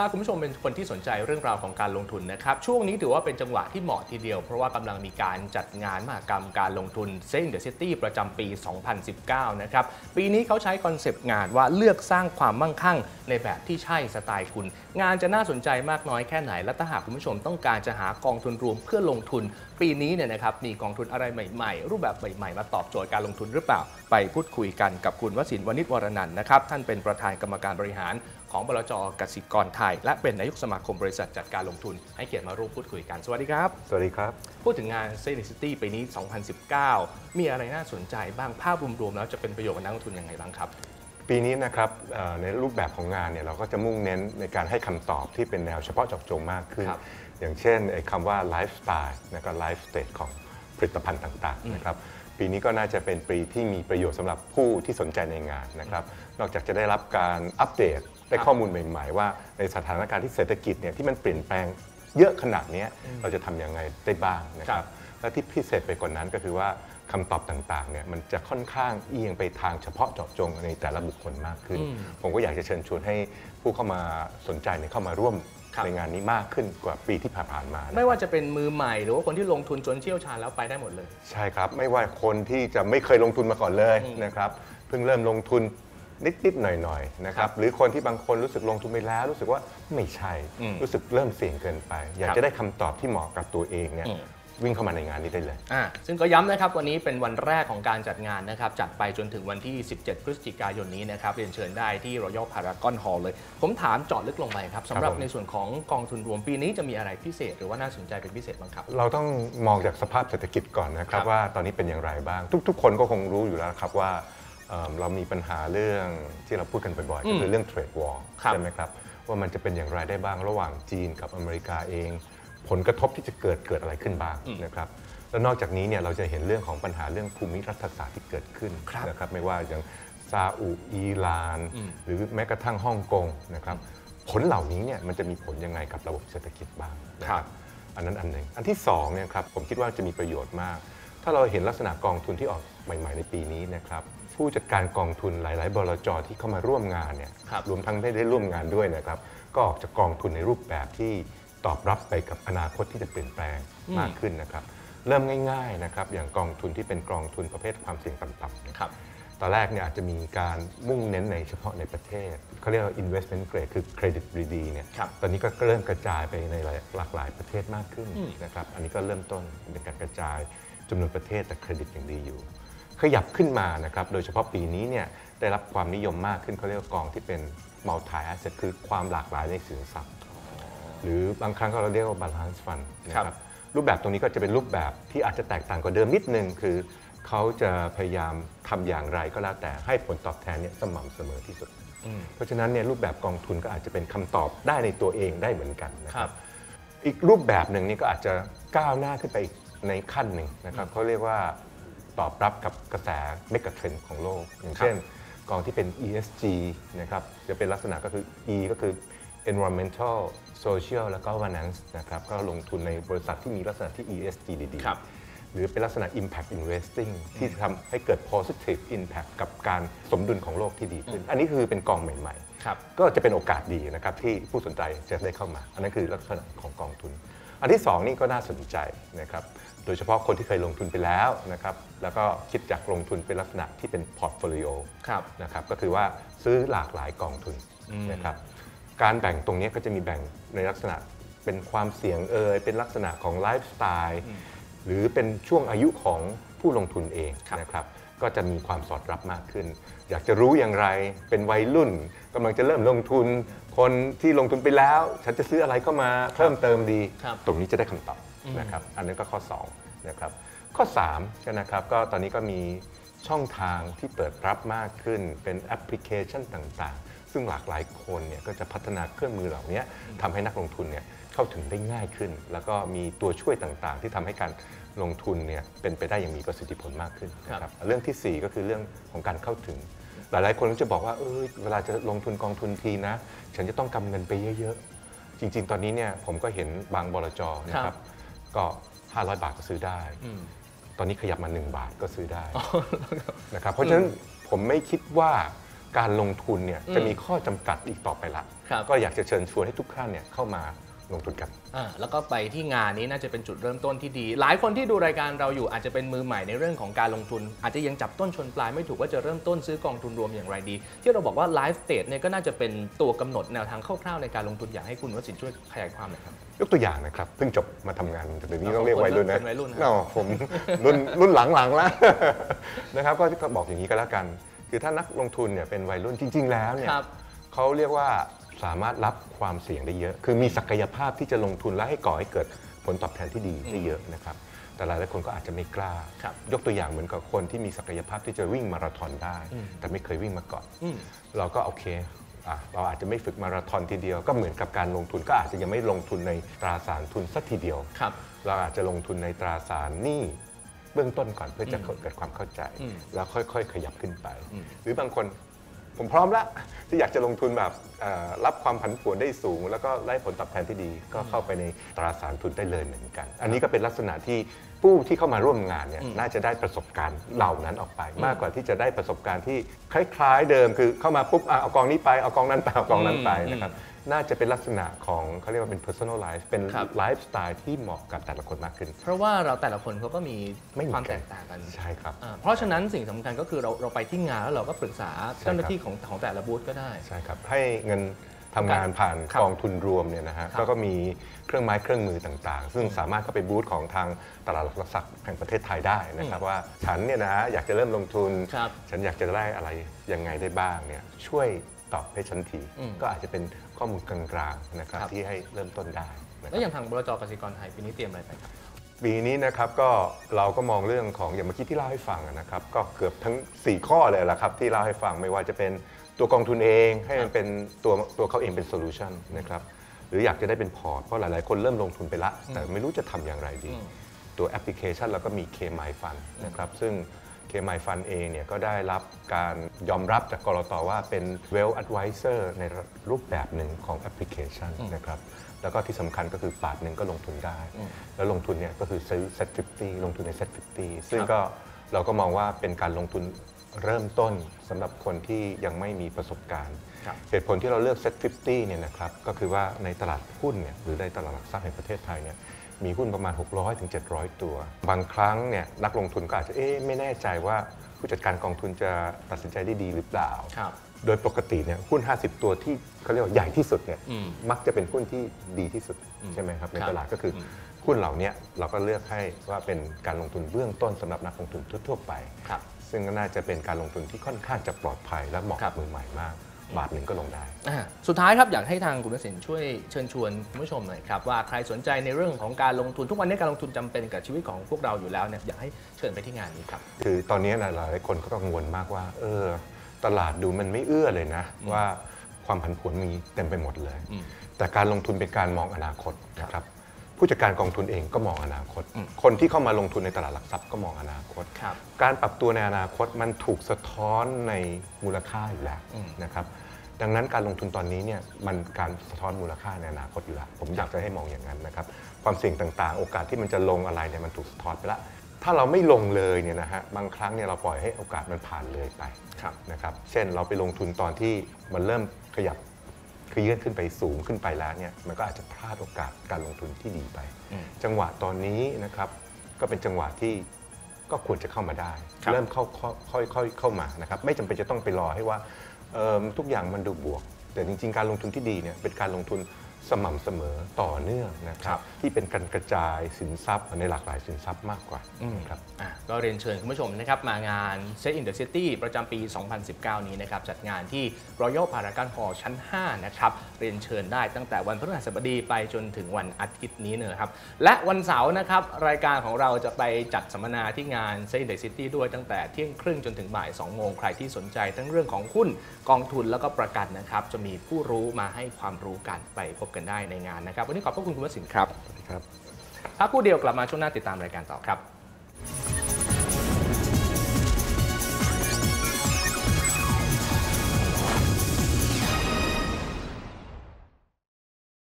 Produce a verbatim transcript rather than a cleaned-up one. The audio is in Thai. ถ้าคุณผู้ชมเป็นคนที่สนใจเรื่องราวของการลงทุนนะครับช่วงนี้ถือว่าเป็นจังหวะที่เหมาะทีเดียวเพราะว่ากำลังมีการจัดงานมหกรรมการลงทุน เซ็ต in the City ประจำปี สองพันสิบเก้า นะครับปีนี้เขาใช้คอนเซปต์งานว่าเลือกสร้างความมั่งคั่งในแบบที่ใช่สไตล์คุณงานจะน่าสนใจมากน้อยแค่ไหนและถ้าหากคุณผู้ชมต้องการจะหากองทุนรวมเพื่อลงทุนปีนี้เนี่ยนะครับมีกองทุนอะไรใหม่ๆรูปแบบใหม่ๆมาตอบโจทย์การลงทุนหรือเปล่าไปพูดคุยกันกับคุณวศินทร์ วณิชวรนันท์นะครับท่านเป็นประธานกรรมการบริหารของบลจ.กสิกรไทยและเป็นนายกสมาคมบริษัทจัดการลงทุนให้เกียรติมาร่วมพูดคุยกันสวัสดีครับสวัสดีครับพูดถึงงาน เซ็ต in the City ปีนี้สองพันสิบเก้ามีอะไรน่าสนใจบ้างภาพรวมๆแล้วจะเป็นประโยชน์กับนักลงทุนยังไงบ้างครับปีนี้นะครับในรูปแบบของงานเนี่ยเราก็จะมุ่งเน้นในการให้คำตอบที่เป็นแนวเฉพาะเจาะจงมากขึ้นอย่างเช่นคำว่าไลฟ์สไตล์และก็ไลฟ์สเตจของผลิตภัณฑ์ต่างๆนะครับปีนี้ก็น่าจะเป็นปีที่มีประโยชน์สำหรับผู้ที่สนใจในงานนะครับนอกจากจะได้รับการอัปเดตได้ข้อมูลใหม่ๆว่าในสถานการณ์ที่เศรษฐกิจเนี่ยที่มันเปลี่ยนแปลงเยอะขนาดนี้เราจะทำยังไงได้บ้างนะครับและที่พิเศษไปกว่านั้นก็คือว่าคำตอบต่างๆเนี่ยมันจะค่อนข้างเอียงไปทางเฉพาะเจาะจงในแต่ละบุคคลมากขึ้นผมก็อยากจะเชิญชวนให้ผู้เข้ามาสนใจเนี่ยเข้ามาร่วมในงานนี้มากขึ้นกว่าปีที่ผ่านมาไม่ว่าจะเป็นมือใหม่หรือว่าคนที่ลงทุนจนเชี่ยวชาญแล้วไปได้หมดเลยใช่ครับไม่ว่าคนที่จะไม่เคยลงทุนมาก่อนเลยนะครับเพิ่งเริ่มลงทุนนิดๆหน่อยๆนะครับหรือคนที่บางคนรู้สึกลงทุนไปแล้วรู้สึกว่าไม่ใช่รู้สึกเริ่มเสี่ยงเกินไปอยากจะได้คำตอบที่เหมาะกับตัวเองเนี่ยวิ่งเข้ามาในงานนี้ได้เลยอ่าซึ่งก็ย้ำนะครับวันนี้เป็นวันแรกของการจัดงานนะครับจัดไปจนถึงวันที่สิบเจ็ดพฤศจิกายนนี้นะครับเรียนเชิญได้ที่ Royal Paragon Hall เลยผมถามเจาะลึกลงไปครับสำหรับในส่วนของกองทุนรวมปีนี้จะมีอะไรพิเศษหรือว่าน่าสนใจเป็นพิเศษบ้างครับเราต้องมองจากสภาพเศรษฐกิจก่อนนะครับว่าตอนนี้เป็นอย่างไรบ้างทุกๆคนก็คงรู้อยู่แล้วครับว่าเรามีปัญหาเรื่องที่เราพูดกันบ่อยๆก็คือเรื่อง Trade War ใช่ไหมครับว่ามันจะเป็นอย่างไรได้บ้างระหว่างจีนกับอเมริกาเองผลกระทบที่จะเกิดเกิดอะไรขึ้นบ้างนะครับแล้วนอกจากนี้เนี่ยเราจะเห็นเรื่องของปัญหาเรื่องภูมิรัฐศาสตร์ที่เกิดขึ้นนะครับไม่ว่าอย่างซาอุอิหร่านหรือแม้กระทั่งฮ่องกงนะครับผลเหล่านี้เนี่ยมันจะมีผลยังไงกับระบบเศรษฐกิจบ้างนะครับอันนั้นอันหนึ่งอันที่สองเนี่ยครับผมคิดว่าจะมีประโยชน์มากถ้าเราเห็นลักษณะกองทุนที่ออกใหม่ๆในปีนี้นะครับผู้จัดการกองทุนหลายๆบลจ.ที่เข้ามาร่วมงานเนี่ยรวมทั้งได้ได้ร่วมงานด้วยนะครับก็ออกจากกองทุนในรูปแบบที่ตอบรับไปกับอนาคตที่จะเปลี่ยนแปลงมากขึ้นนะครับเริ่มง่ายๆนะครับอย่างกองทุนที่เป็นกองทุนประเภทความเสี่ยงต่ำๆครับตอนแรกเนี่ยอาจจะมีการมุ่งเน้นในเฉพาะในประเทศเขาเรียกว่า investment grade คือ credit ดีเนี่ยตอนนี้ก็เริ่มกระจายไปในหลากหลายประเทศมากขึ้นนะครับอันนี้ก็เริ่มต้นเป็นการกระจายจำนวนประเทศแต่เครดิตยังดีอยู่ขยับขึ้นมานะครับโดยเฉพาะปีนี้เนี่ยได้รับความนิยมมากขึ้นเขาเรียกว่ากองที่เป็น multi asset คือความหลากหลายในสินทรัพย์หรือบางครั้งก็เราเรียกว่า balance fund นะครับรูปแบบตรงนี้ก็จะเป็นรูปแบบที่อาจจะแตกต่างกว่าเดิมนิดนึงคือเขาจะพยายามทำอย่างไรก็แล้วแต่ให้ผลตอบแทนเนี่ยสม่ำเสมอที่สุดเพราะฉะนั้นเนี่ยรูปแบบกองทุนก็อาจจะเป็นคำตอบได้ในตัวเองได้เหมือนกันนะครับอีกรูปแบบหนึ่งนี่ก็อาจจะก้าวหน้าขึ้นไปอีกในขั้นหนึ่งนะครับเขาเรียกว่าตอบรับกับกระแสเมกะเทรนด์ของโลกอย่างเช่นกองที่เป็น อี เอส จี นะครับจะเป็นลักษณะก็คือ E ก็คือ environmental social แล้วก็ governance นะครับก็ลงทุนในบริษัทที่มีลักษณะที่ อี เอส จี ดีๆหรือเป็นลักษณะ Impact Investing ที่ทำให้เกิด positive impact กับการสมดุลของโลกที่ดีขึ้นอันนี้คือเป็นกองใหม่ๆก็จะเป็นโอกาสดีนะครับที่ผู้สนใจจะได้เข้ามาอันนั้นคือลักษณะของกองทุนอันที่สองนี่ก็น่าสนใจนะครับโดยเฉพาะคนที่เคยลงทุนไปแล้วนะครับแล้วก็คิดจากลงทุนเป็นลักษณะที่เป็นพอร์ตโฟลิโอนะครับก็คือว่าซื้อหลากหลายกองทุนนะครับการแบ่งตรงนี้ก็จะมีแบ่งในลักษณะเป็นความเสี่ยงเอ่ยเป็นลักษณะของไลฟ์สไตล์หรือเป็นช่วงอายุของผู้ลงทุนเองนะครับก็จะมีความสอดรับมากขึ้นอยากจะรู้อย่างไรเป็นวัยรุ่นกำลังจะเริ่มลงทุนคนที่ลงทุนไปแล้วฉันจะซื้ออะไรเข้ามาเพิ่มเติมดีตรงนี้จะได้คำตอบนะครับอันนั้นก็ข้อสองนะครับข้อสามก็นะครับก็ตอนนี้ก็มีช่องทางที่เปิดรับมากขึ้นเป็นแอปพลิเคชันต่างๆซึ่งหลากหลายคนเนี่ยก็จะพัฒนาเครื่องมือเหล่านี้ทำให้นักลงทุนเนี่ยเข้าถึงได้ง่ายขึ้นแล้วก็มีตัวช่วยต่างๆที่ทำให้การลงทุนเนี่ยเป็นไปได้อย่างมีประสิทธิผลมากขึ้นนะครับเรื่องที่สี่ก็คือเรื่องของการเข้าถึงหลายๆคนก็จะบอกว่าเออเวลาจะลงทุนกองทุนทีนะฉันจะต้องกำเงินไปเยอะๆจริงๆตอนนี้เนี่ยผมก็เห็นบางบลจ.นะครับก็ห้าร้อยบาทก็ซื้อได้ตอนนี้ขยับมาหนึ่งบาทก็ซื้อได้นะครับเพราะฉะนั้นผมไม่คิดว่า การลงทุนเนี่ยจะมีข้อจำกัดอีกต่อไปละก็อยากจะเชิญชวนให้ทุกท่านเนี่ยเข้ามาลงทุนกันแล้วก็ไปที่งานนี้น่าจะเป็นจุดเริ่มต้นที่ดีหลายคนที่ดูรายการเราอยู่อาจจะเป็นมือใหม่ในเรื่องของการลงทุนอาจจะยังจับต้นชนปลายไม่ถูกว่าจะเริ่มต้นซื้อกองทุนรวมอย่างไรดีที่เราบอกว่าไลฟ์สเตจเนี่ยก็น่าจะเป็นตัวกำหนดแนวทางคร่าวๆในการลงทุนอยากให้คุณวสินช่วยขยายความหน่อยครับยกตัวอย่างนะครับเพิ่งจบมาทำงานแต่เดี๋ยวนี้ต้องเรียกวัยรุ่นนะเราผมรุ่นรุ่นหลังๆแล้วนะครับก็บอกอย่างนี้ก็แล้วกันคือถ้านักลงทุนเนี่ยเป็นวัยรุ่นจริงๆแล้วเนี่ยเขาเรียกว่าสามารถรับความเสี่ยงได้เยอะคือมีศักยภาพที่จะลงทุนและให้ก่อให้เกิดผลตอบแทนที่ดีได้เยอะนะครับแต่หลายคนก็อาจจะไม่กล้ายกตัวอย่างเหมือนกับคนที่มีศักยภาพที่จะวิ่งมาราธอนได้แต่ไม่เคยวิ่งมาก่อนเราก็โอเคเราอาจจะไม่ฝึกมาราธอนทีเดียวก็เหมือนกับการลงทุนก็อาจจะยังไม่ลงทุนในตราสารทุนสักทีเดียวเราอาจจะลงทุนในตราสารหนี้เบื้องต้นก่อนเพื่อจะเกิดความเข้าใจแล้วค่อยๆขยับขึ้นไปหรือบางคนผมพร้อมแล้วที่อยากจะลงทุนแบบรับความผันผวนได้สูงแล้วก็ได้ผลตอบแทนที่ดีก็เข้าไปในตราสารทุนได้เลยเหมือนกันอันนี้ก็เป็นลักษณะที่ผู้ที่เข้ามาร่วมงานเนี่ยน่าจะได้ประสบการณ์เหล่านั้นออกไปมากกว่าที่จะได้ประสบการณ์ที่คล้ายๆเดิมคือเข้ามาปุ๊บเอากองนี้ไปเอากองนั้นไปเอากองนั้นไปนะครับน่าจะเป็นลักษณะของเขาเรียกว่าเป็น personal life เป็นไลฟ์สไตล์ที่เหมาะกับแต่ละคนมากขึ้นเพราะว่าเราแต่ละคนเขาก็มีความแตกต่างกันใช่ครับเพราะฉะนั้นสิ่งสำคัญก็คือเราเราไปที่งานแล้วเราก็ปรึกษาเจ้าหน้าที่ของของแต่ละบูธก็ได้ใช่ครับให้เงินทำงานผ่านกองทุนรวมเนี่ยนะฮะก็มีเครื่องไม้เครื่องมือต่างๆซึ่งสามารถเข้าไปบูธของทางตลาดหลักทรัพย์แห่งประเทศไทยได้นะครับว่าฉันเนี่ยนะอยากจะเริ่มลงทุนฉันอยากจะได้อะไรยังไงได้บ้างเนี่ยช่วยตอบให้ฉันทีก็อาจจะเป็นข้อมูลกลางๆนะครับที่ให้เริ่มต้นได้แล้วอย่างทางบลจ.กสิกรไทยปีนี้เตรียมอะไรไปครับปีนี้นะครับก็เราก็มองเรื่องของอย่างเมื่อกี้ที่เล่าให้ฟังนะครับก็เกือบทั้งสี่ข้อเลยละครับที่เล่าให้ฟังไม่ว่าจะเป็นตัวกองทุนเองให้มันเป็นตัวตัวเขาเองเป็นโซลูชันนะครับหรืออยากจะได้เป็นพอร์ตเพราะหลายๆคนเริ่มลงทุนไปละแต่ไม่รู้จะทำอย่างไรดีตัวแอปพลิเคชันเราก็มี เค เอ็ม ไอ Fund นะครับซึ่ง เค เอ็ม ไอ Fund เองเนี่ยก็ได้รับการยอมรับจากกลต.ว่าเป็น Wealth Advisor ในรูปแบบหนึ่งของแอปพลิเคชันนะครับแล้วก็ที่สำคัญก็คือบาทหนึ่งก็ลงทุนได้แล้วลงทุนเนี่ยก็คือซื้อ เซ็ต ฟิฟตี้ ลงทุนใน เซ็ต ฟิฟตี้ ซึ่งก็เราก็มองว่าเป็นการลงทุนเริ่มต้นสำหรับคนที่ยังไม่มีประสบการณ์เหตุผลที่เราเลือก เซ็ต ฟิฟตี้ เนี่ยนะครับก็คือว่าในตลาดหุ้นเนี่ยหรือในตลาดหลักทรัพย์แห่งประเทศไทยเนี่ยมีหุ้นประมาณ หกร้อยถึงเจ็ดร้อย ตัวบางครั้งเนี่ยนักลงทุนก็อาจจะเอ๊ะไม่แน่ใจว่าผู้จัดการกองทุนจะตัดสินใจได้ดีหรือเปล่าโดยปกติเนี่ยหุ้นห้าสิบตัวที่เขาเรียกว่าใหญ่ที่สุดเนี่ยมักจะเป็นหุ้นที่ดีที่สุดใช่ไหมครับในตลาดก็คือหุ้นเหล่านี้เราก็เลือกให้ว่าเป็นการลงทุนเบื้องต้นสำหรับนักลงทุนทั่วๆไปซึ่งก็น่าจะเป็นการลงทุนที่ค่อนข้างจะปลอดภัยและเหมาะกับมือใหม่มากบาทหนึ่งก็ลงได้สุดท้ายครับอยากให้ทางคุณวสินช่วยเชิญชวนคุณผู้ชมหน่อยครับว่าใครสนใจในเรื่องของการลงทุนทุกวันนี้การลงทุนจำเป็นกับชีวิตของพวกเราอยู่แล้วเนี่ยอยากให้เชิญไปที่งานนี้ครับคือตอนนี้หลายคนก็กังวลมากว่าเออตลาดดูมันไม่เอื้อเลยนะว่าความผันผวนมีเต็มไปหมดเลยแต่การลงทุนเป็นการมองอนาคตนะครับผู้จัดการกองทุนเองก็มองอนาคตคนที่เข้ามาลงทุนในตลาดหลักทรัพย์ก็มองอนาคตการปรับตัวในอนาคตมันถูกสะท้อนในมูลค่าอยู่แล้วนะครับดังนั้นการลงทุนตอนนี้เนี่ยมันการสะท้อนมูลค่าในอนาคตอยู่แล้วผมอยากจะให้มองอย่างนั้นนะครับความเสี่ยงต่างๆโอกาสที่มันจะลงอะไรเนี่ยมันถูกสะท้อนไปแล้วถ้าเราไม่ลงเลยเนี่ยนะฮะบางครั้งเนี่ยเราปล่อยให้โอกาสมันผ่านเลยไปนะครับเช่นเราไปลงทุนตอนที่มันเริ่มขยับคือยื่นขึ้นไปสูงขึ้นไปแล้วเนี่ยมันก็อาจจะพลาดโอกาสการลงทุนที่ดีไปจังหวะตอนนี้นะครับก็เป็นจังหวะที่ก็ควรจะเข้ามาได้เริ่มเข้าค่อยๆเข้ามานะครับไม่จำเป็นจะต้องไปรอให้ว่าทุกอย่างมันดูบวกแต่จริงๆการลงทุนที่ดีเนี่ยเป็นการลงทุนสม่ำเสมอต่อเนื่องนะครับที่เป็นการกระจายสินทรัพย์ในหลากหลายสินทรัพย์มากกว่าครับก็เรียนเชิญคุณผู้ชมนะครับมางาน เซ็ต in the City ประจำปี สองพันสิบเก้า นี้นะครับจัดงานที่ Royal Paragon Hall ชั้น ห้า นะครับเรียนเชิญได้ตั้งแต่วันพฤหัสบดีไปจนถึงวันอาทิตย์นี้นะครับและวันเสาร์นะครับรายการของเราจะไปจัดสัมมนาที่งาน เซ็ต in the City ด้วยตั้งแต่เที่ยงครึ่งจนถึงบ่าย สอง โมงใครที่สนใจทั้งเรื่องของหุ้นกองทุนแล้วก็ประกันนะครับจะมีผู้รู้มาให้ความรู้กันไปพบกันได้ในงานนะครับวันนี้ขอบพระคุณคุณวสินครับครับพักผู้เดียวกลับมาช่วงหน้าติดตามรายการต่อครับ